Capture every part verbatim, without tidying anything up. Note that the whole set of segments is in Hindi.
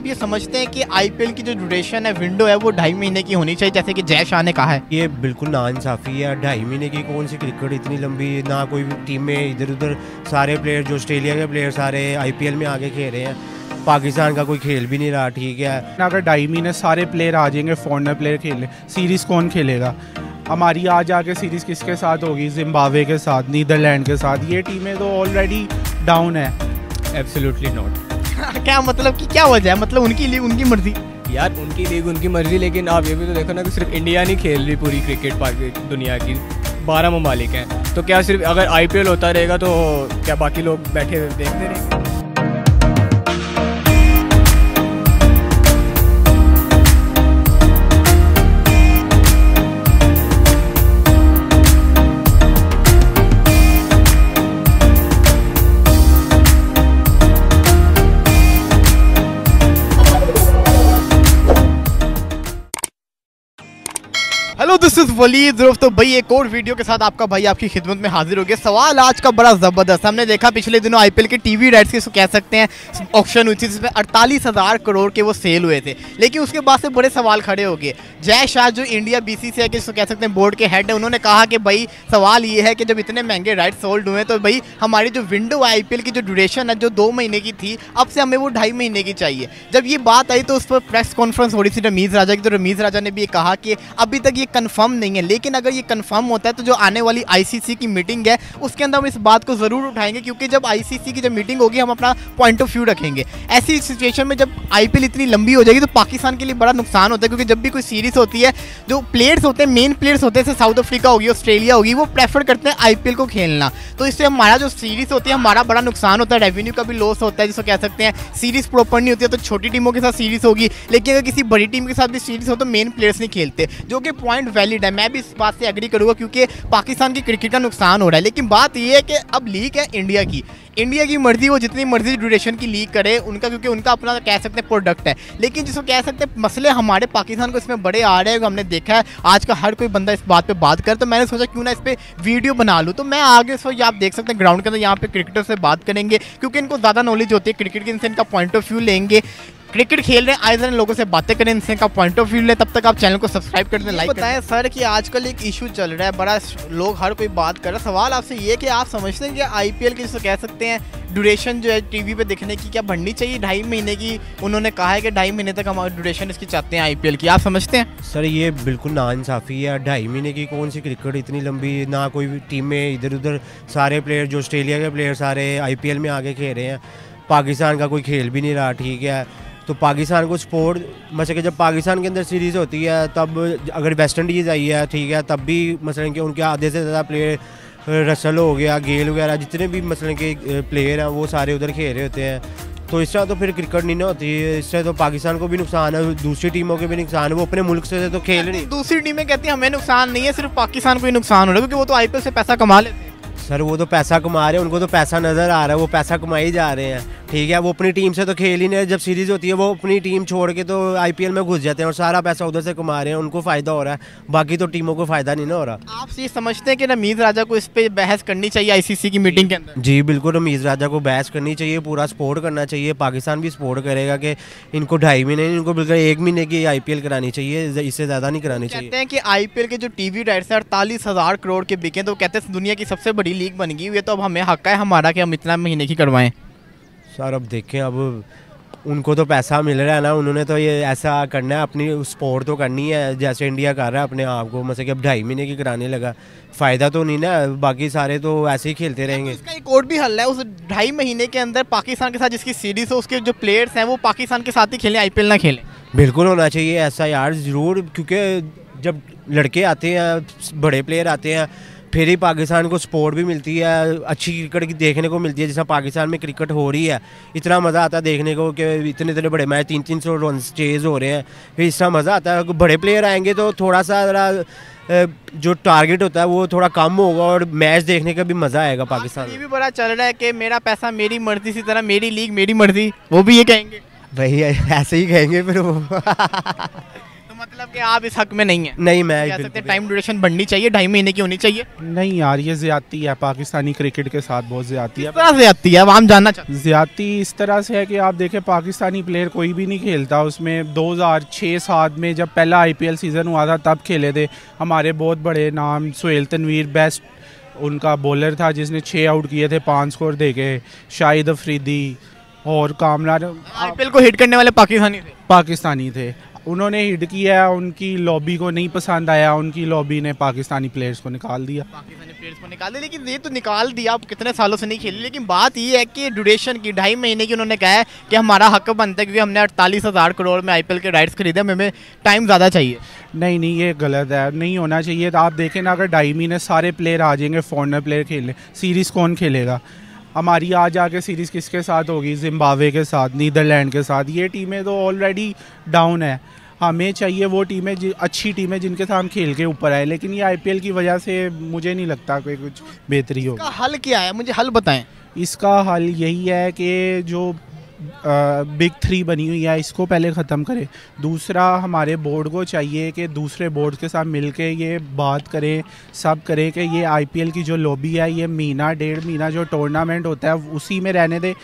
आप ये समझते हैं कि आईपीएल की जो ड्यूरेशन है, विंडो है, वो ढाई महीने की होनी चाहिए जैसे कि जय शाह ने कहा है? ये बिल्कुल नाइंसाफी है। ढाई महीने की कौन सी क्रिकेट इतनी लंबी, ना कोई टीम में इधर उधर। सारे प्लेयर जो ऑस्ट्रेलिया के प्लेयर सारे आईपीएल में आगे खेल रहे हैं, पाकिस्तान का कोई खेल भी नहीं रहा। ठीक है, अगर ढाई महीने सारे प्लेयर आ जाएंगे, फॉरनर प्लेयर खेले, सीरीज कौन खेलेगा? हमारी आज आके सीरीज किसके साथ होगी? जिम्बाब्वे के साथ, नीदरलैंड के साथ। ये टीमें तो ऑलरेडी डाउन है। Absolutely not. क्या मतलब कि क्या वजह है? मतलब उनकी लीग उनकी मर्जी यार, उनकी लीग उनकी मर्जी। लेकिन आप ये भी तो देखो ना कि सिर्फ इंडिया नहीं खेल रही, पूरी क्रिकेट दुनिया की बारह ममालिक हैं। तो क्या सिर्फ अगर आईपीएल होता रहेगा तो क्या बाकी लोग बैठे देखते रहेंगे? This is Waleed Zaroof. तो भाई एक और वीडियो के साथ आपका भाई आपकी खिदमत में हाजिर हो गया। सवाल आज का बड़ा ज़बरदस्त। हमने देखा पिछले दिनों आईपीएल के टीवी राइट्स की कह सकते हैं ऑक्शन हुई थी, जिसमें अड़तालीस हज़ार करोड़ के वो सेल हुए थे। लेकिन उसके बाद से बड़े सवाल खड़े हो गए। जय शाह जो इंडिया बीसीसीआई के जिसको कह सकते हैं बोर्ड के हेड है, उन्होंने कहा कि भाई सवाल ये है कि जब इतने महंगे राइट्स सोल्ड हुए तो भाई हमारी जो विंडो है आईपीएल की, जो ड्यूरेशन है जो दो महीने की थी, अब से हमें वो ढाई महीने की चाहिए। जब ये बात आई तो उस पर प्रेस कॉन्फ्रेंस हो रही थी रमीज़ राजा की, तो रमीज़ राजा ने भी कहा कि अभी तक ये कंफर्म नहीं है, लेकिन अगर ये कंफर्म होता है तो जो आने वाली आईसीसी की मीटिंग है उसके अंदर हम इस बात को ज़रूर उठाएंगे, क्योंकि जब आईसीसी की जब मीटिंग होगी हम अपना पॉइंट ऑफ व्यू रखेंगे। ऐसी सिचुएशन में जब आईपीएल इतनी लंबी हो जाएगी तो पाकिस्तान के लिए बड़ा नुकसान होता है, क्योंकि जब भी कोई सीरीज होती है जो प्लेयर्स होते हैं, मेन प्लेयर्स होते हैं, साउथ अफ्रीका होगी, ऑस्ट्रेलिया होगी, वो प्रेफर करते हैं आईपीएल को खेलना। तो इससे हमारा जो सीरीज़ होती है हमारा बड़ा नुकसान होता है, रेवेन्यू का भी लॉस होता है, जिसको कह सकते हैं सीरीज़ प्रॉपर नहीं होती है तो छोटी टीमों के साथ सीरीज़ होगी, लेकिन अगर किसी बड़ी टीम के साथ भी सीरीज़ हो तो मेन प्लेयर्स नहीं खेलते, जो कि पॉइंट वैलिड है। मैं भी इस बात से एग्री करूंगा, क्योंकि पाकिस्तान की क्रिकेट का नुकसान हो रहा है। लेकिन बात यह है कि अब लीग है इंडिया की, इंडिया की मर्जी वो जितनी मर्जी ड्यूरेशन की लीग करे उनका, क्योंकि उनका अपना कह सकते हैं प्रोडक्ट है। लेकिन जिसको कह सकते हैं मसले हमारे पाकिस्तान को इसमें बड़े आ रहे हैं, हमने देखा है आज का हर कोई बंदा इस बात पे बात करे, तो मैंने सोचा क्यों ना इस पर वीडियो बना लूँ। तो मैं आगे सो आप देख सकते हैं ग्राउंड के अंदर यहाँ पे क्रिकेटर से बात करेंगे, क्योंकि इनको ज़्यादा नॉलेज होती है क्रिकेट की, इनसे इनका पॉइंट ऑफ व्यू लेंगे। क्रिकेट खेल रहे हैं आए दिन लोगों से बातें करें, इनसे का पॉइंट ऑफ व्यू लें। तब तक आप चैनल को सब्सक्राइब कर दें, लाइक बताएं। सर कि आजकल एक इशू चल रहा है, बड़ा लोग हर कोई बात कर रहा है। सवाल आपसे ये कि आप समझते हैं कि आईपीएल के जिसको कह सकते हैं ड्यूरेशन जो है टीवी पे देखने की क्या बढ़नी चाहिए? ढाई महीने की उन्होंने कहा है कि ढाई महीने तक हम ड्यूरेशन इसकी चाहते हैं आईपीएल की, आप समझते हैं? सर ये बिल्कुल नाइंसाफी है। ढाई महीने की कौन सी क्रिकेट इतनी लंबी, ना कोई टीमें इधर उधर। सारे प्लेयर जो ऑस्ट्रेलिया के प्लेयर सारे आईपीएल में आगे खेल रहे हैं, पाकिस्तान का कोई खेल भी नहीं रहा। ठीक है, तो पाकिस्तान को सपोर्ट मसलन कि जब पाकिस्तान के अंदर सीरीज़ होती है तब अगर वेस्ट इंडीज़ आई है, ठीक है, तब भी मसलन कि उनके आधे से ज़्यादा प्लेयर रसल हो गया, गेल वगैरह जितने भी मसलन के प्लेयर हैं वो सारे उधर खेल रहे होते हैं। तो इससे तो फिर क्रिकेट नहीं ना होती है, इससे तो पाकिस्तान को भी नुकसान है, दूसरी टीमों के भी नुकसान है। वो अपने मुल्क से तो खेल नहीं, दूसरी टीमें कहती हैं हमें नुकसान नहीं है, सिर्फ पाकिस्तान को ही नुकसान हो रहा है, क्योंकि वो तो आई पी एल से पैसा कमा लेते हैं। सर वो तो पैसा कमा रहे हैं, उनको तो पैसा नज़र आ रहा है, वो पैसा कमाई जा रहे हैं। ठीक है, वो अपनी टीम से तो खेल ही नहीं, जब सीरीज़ होती है वो अपनी टीम छोड़ के तो आईपीएल में घुस जाते हैं और सारा पैसा उधर से कमा रहे हैं, उनको फ़ायदा हो रहा है, बाकी तो टीमों को फ़ायदा नहीं ना हो रहा। आप ये समझते हैं कि रमीज़ राजा को इस पर बहस करनी चाहिए आईसीसी की मीटिंग के अंदर? जी बिल्कुल, रमीज़ राजा को बहस करनी चाहिए, पूरा सपोर्ट करना चाहिए, पाकिस्तान भी सपोर्ट करेगा कि इनको ढाई महीने नहीं, इनको बिल्कुल एक महीने की आईपीएल करानी चाहिए, इससे ज़्यादा नहीं करानी चाहिए। कहते हैं कि आईपीएल के जो टीवी राइट्स हैं अड़तालीस हज़ार करोड़ के बिके, तो कहते हैं दुनिया की सबसे बड़ी लीग बन गई हुई है, तो अब हमें हक है हमारा कि हम इतना महीने की करवाएँ। सर अब देखें, अब उनको तो पैसा मिल रहा है ना, उन्होंने तो ये ऐसा करना है, अपनी सपोर्ट तो करनी है जैसे इंडिया कर रहा है अपने आप को। मतलब कि अब ढाई महीने की कराने लगा, फ़ायदा तो नहीं ना, बाकी सारे तो ऐसे ही खेलते रहेंगे। इसका एक और भी हल है, उस ढाई महीने के अंदर पाकिस्तान के साथ जिसकी सीरीज़ हो उसके जो प्लेयर्स हैं वो पाकिस्तान के साथ ही खेलें, आई पी एल ना खेलें। बिल्कुल होना चाहिए ऐसा यार ज़रूर, क्योंकि जब लड़के आते हैं, बड़े प्लेयर आते हैं, फिर ही पाकिस्तान को सपोर्ट भी मिलती है, अच्छी क्रिकेट की देखने को मिलती है। जैसा पाकिस्तान में क्रिकेट हो रही है, इतना मज़ा आता है देखने को कि इतने इतने बड़े मैच तीन तीन सौ रन चेज़ हो रहे हैं, फिर इसका मज़ा आता है। बड़े प्लेयर आएंगे तो थोड़ा सा जो टारगेट होता है वो थोड़ा कम होगा और मैच देखने का भी मज़ा आएगा। पाकिस्तान ये भी बड़ा चल रहा है कि मेरा पैसा मेरी मर्जी, इसी तरह मेरी लीग मेरी मर्जी, वो भी ये कहेंगे, वही ऐसे ही कहेंगे फिर वो। मतलब कि आप इस हक में नहीं है। नहीं, मैं कह सकते टाइम ड्यूरेशन बढ़नी चाहिए, ढाई महीने की होनी चाहिए। नहीं यार, ये ज्यादती है पाकिस्तानी क्रिकेट के साथ, बहुत ज्यादती है। ज्यादती है हम जानना चाहते हैं। ज्यादती इस तरह से है कि आप देखें पाकिस्तानी प्लेयर कोई भी नहीं खेलता। उसमें दो हजार छः सात में जब पहला आई पी एल सीजन हुआ था तब खेले थे हमारे बहुत बड़े नाम। सुहेल तनवीर बेस्ट उनका बॉलर था जिसने छः आउट किए थे, पाँच स्कोर देके। शाहिद अफरीदी और कामरान आईपीएल को हिट करने वाले पाकिस्तानी थे पाकिस्तानी थे उन्होंने हिट किया। उनकी लॉबी को नहीं पसंद आया, उनकी लॉबी ने पाकिस्तानी प्लेयर्स को निकाल दिया पाकिस्तानी प्लेयर्स को निकाल दिया लेकिन ये तो निकाल दिया, आप कितने सालों से नहीं खेले। लेकिन बात ये है कि ड्यूरेशन की ढाई महीने की उन्होंने कहा है कि हमारा हक बनता है क्योंकि हमने अड़तालीस हज़ार करोड़ में आईपीएल के राइट्स खरीदे, हमें टाइम ज़्यादा चाहिए। नहीं नहीं, ये गलत है, नहीं होना चाहिए। तो आप देखें ना, अगर ढाई महीने सारे प्लेयर आ जाएंगे, फॉरनर प्लेयर खेलने, सीरीज़ कौन खेलेगा? हमारी आज आके सीरीज़ किसके साथ होगी? जिम्बाब्वे के साथ, नीदरलैंड के साथ। ये टीमें तो ऑलरेडी डाउन है। हमें चाहिए वो टीमें, अच्छी टीमें जिनके साथ हम खेल के ऊपर आए। लेकिन ये आईपीएल की वजह से मुझे नहीं लगता कोई कुछ बेहतरी हो। इसका हल क्या है, मुझे हल बताएं। इसका हल यही है कि जो बिग थ्री बनी हुई है इसको पहले ख़त्म करें। दूसरा, हमारे बोर्ड को चाहिए कि दूसरे बोर्ड के साथ मिलके ये बात करें, सब करें कि ये आईपीएल की जो लॉबी है ये महीना डेढ़ महीना जो टूर्नामेंट होता है उसी में रहने दे।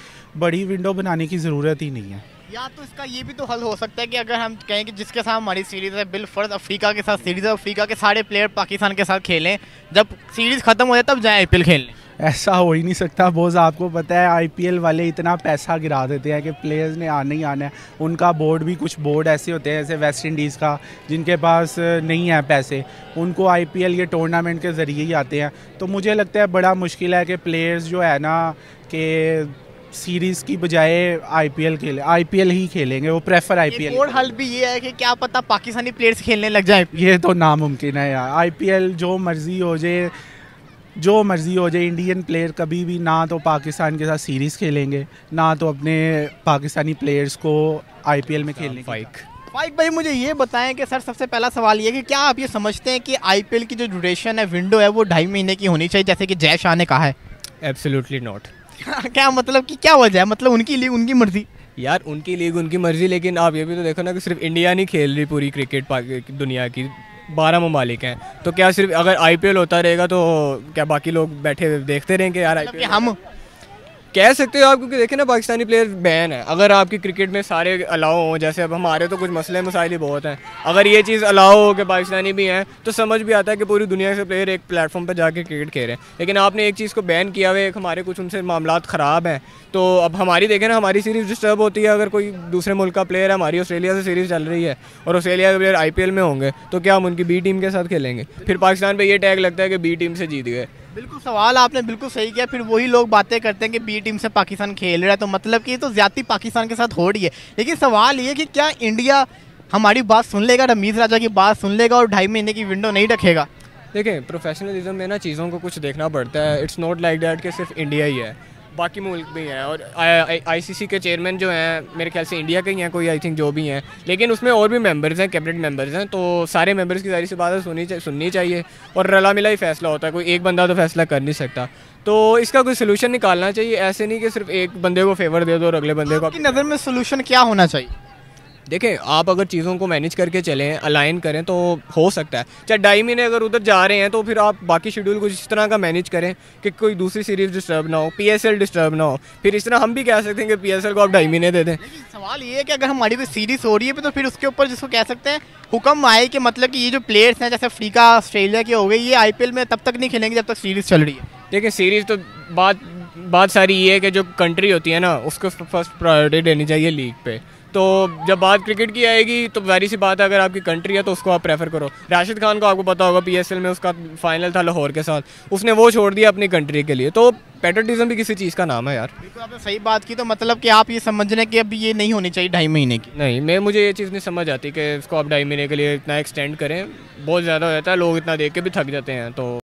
बड़ी विंडो बनाने की ज़रूरत ही नहीं है। या तो इसका ये भी तो हल हो सकता है कि अगर हम कहें कि जिसके साथ हमारी सीरीज़ है, बिल फर्ज अफ्रीका के साथ सीरीज़ है, अफ्रीका के सारे प्लेयर पाकिस्तान के साथ खेलें, जब सीरीज़ ख़त्म हो जाए तब जाए आईपीएल खेलने। ऐसा हो ही नहीं सकता बोझ। आपको पता है आईपीएल वाले इतना पैसा गिरा देते हैं कि प्लेयर्स ने आना ही आना है। उनका बोर्ड भी, कुछ बोर्ड ऐसे होते हैं जैसे वेस्ट इंडीज़ का, जिनके पास नहीं है पैसे, उनको आईपीएल ये टूर्नामेंट के ज़रिए ही आते हैं। तो मुझे लगता है बड़ा मुश्किल है कि प्लेयर्स जो है ना कि सीरीज़ की बजाय आईपीएल खेले, आईपीएल ही खेलेंगे, वो प्रेफर आईपीएल। और हल भी ये है कि क्या पता पाकिस्तानी प्लेयर्स खेलने लग जाए। ये तो नामुमकिन है यार। आईपीएल जो मर्ज़ी हो जाए जो मर्ज़ी हो जाए इंडियन प्लेयर कभी भी ना तो पाकिस्तान के साथ सीरीज़ खेलेंगे ना तो अपने पाकिस्तानी प्लेयर्स को आईपीएल में खेलने। फाइक फाइक भाई, मुझे ये बताएं कि सर सबसे पहला सवाल ये कि क्या आप ये समझते हैं कि आईपीएल की जो ड्यूरेशन है, विंडो है, वो ढाई महीने की होनी चाहिए जैसे कि जय शाह ने कहा है? Absolutely not. क्या मतलब कि क्या वजह है? मतलब उनकी लीग उनकी मर्ज़ी। यार उनकी लीग उनकी मर्ज़ी, लेकिन आप ये भी तो देखो ना कि सिर्फ इंडिया नहीं खेल रही, पूरी क्रिकेट दुनिया की बारह ममालिक हैं। तो क्या सिर्फ अगर आईपीएल होता रहेगा तो क्या बाकी लोग बैठे देखते रहेंगे? यार आईपीएल हम कह सकते हो आप, क्योंकि देखें ना पाकिस्तानी प्लेयर बैन है। अगर आपकी क्रिकेट में सारे अलाउ हों, जैसे अब हमारे तो कुछ मसले मसाइल ही बहुत हैं, अगर ये चीज़ अलाउ हो कि पाकिस्तानी भी हैं तो समझ भी आता है कि पूरी दुनिया से प्लेयर एक प्लेटफॉर्म पर जाके क्रिकेट खेल रहे हैं। लेकिन आपने एक चीज़ को बैन किया हुआ है, हमारे कुछ उनसे मामला ख़राब हैं। तो अब हमारी देखें ना, हमारी सीरीज़ डिस्टर्ब होती है अगर कोई दूसरे मुल्क का प्लेयर है। हमारी ऑस्ट्रेलिया से सीरीज़ चल रही है और ऑस्ट्रेलिया के प्लेयर आईपीएल में होंगे तो क्या हम उनकी बी टीम के साथ खेलेंगे? फिर पाकिस्तान पर यह टैग लगता है कि बी टीम से जीत गए। बिल्कुल, सवाल आपने बिल्कुल सही किया। फिर वही लोग बातें करते हैं कि बी टीम से पाकिस्तान खेल रहा है, तो मतलब कि ये तो ज्यादा पाकिस्तान के साथ हो रही है। लेकिन सवाल ये कि क्या इंडिया हमारी बात सुन लेगा, रमीज़ राजा की बात सुन लेगा और ढाई महीने की विंडो नहीं रखेगा? देखें, प्रोफेशनलिज्म में ना चीज़ों को कुछ देखना पड़ता है। इट्स नॉट लाइक दैट कि सिर्फ इंडिया ही है, बाकी मुल्क भी हैं। और आईसीसी के चेयरमैन जो हैं मेरे ख्याल से इंडिया के ही हैं कोई, आई थिंक, जो भी हैं। लेकिन उसमें और भी मेंबर्स हैं, कैबिनेट मेंबर्स हैं, तो सारे मेंबर्स की सारी सी बातें सुननी सुननी चाहिए और रला मिला ही फैसला होता है। कोई एक बंदा तो फैसला कर नहीं सकता, तो इसका कोई सोल्यूशन निकालना चाहिए। ऐसे नहीं कि सिर्फ एक बंदे को फेवर दे दो और अगले बंदे को। आपकी नज़र में सोल्यूशन क्या होना चाहिए? देखें, आप अगर चीज़ों को मैनेज करके चलें, अलाइन करें तो हो सकता है। चाहे ढाई महीने अगर उधर जा रहे हैं तो फिर आप बाकी शेड्यूल कुछ इस तरह का मैनेज करें कि कोई दूसरी सीरीज़ डिस्टर्ब ना हो, पीएसएल डिस्टर्ब ना हो। फिर इस तरह हम भी कह सकते हैं कि पीएसएल को आप ढाई महीने दे दें। सवाल ये है कि अगर हमारी कोई सीरीज़ हो रही है तो फिर उसके ऊपर जिसको कह सकते हैं हुक्म आए कि मतलब कि ये जो प्लेयर्स हैं जैसे अफ्रीका ऑस्ट्रेलिया के हो गए, ये आईपीएल में तब तक नहीं खेलेंगे जब तक सीरीज़ चल रही है। देखिए, सीरीज़ तो बात बात सारी ये है कि जो कंट्री होती है ना उसको फर्स्ट प्रायोरिटी देनी चाहिए लीग पे। तो जब बात क्रिकेट की आएगी तो जाहिर सी बात है अगर आपकी कंट्री है तो उसको आप प्रेफर करो। राशिद खान को आपको पता होगा, पीएसएल में उसका फाइनल था लाहौर के साथ, उसने वो छोड़ दिया अपनी कंट्री के लिए। तो पैट्रियटिज्म भी किसी चीज़ का नाम है यार। बिल्कुल, आपने सही बात की। तो मतलब कि आप ये समझ रहे हैं कि अभी ये नहीं होनी चाहिए ढाई महीने की? नहीं, मैं मुझे ये चीज़ नहीं समझ आती कि इसको आप ढाई महीने के लिए इतना एक्सटेंड करें। बहुत ज़्यादा हो जाता है, लोग इतना देख के भी थक जाते हैं। तो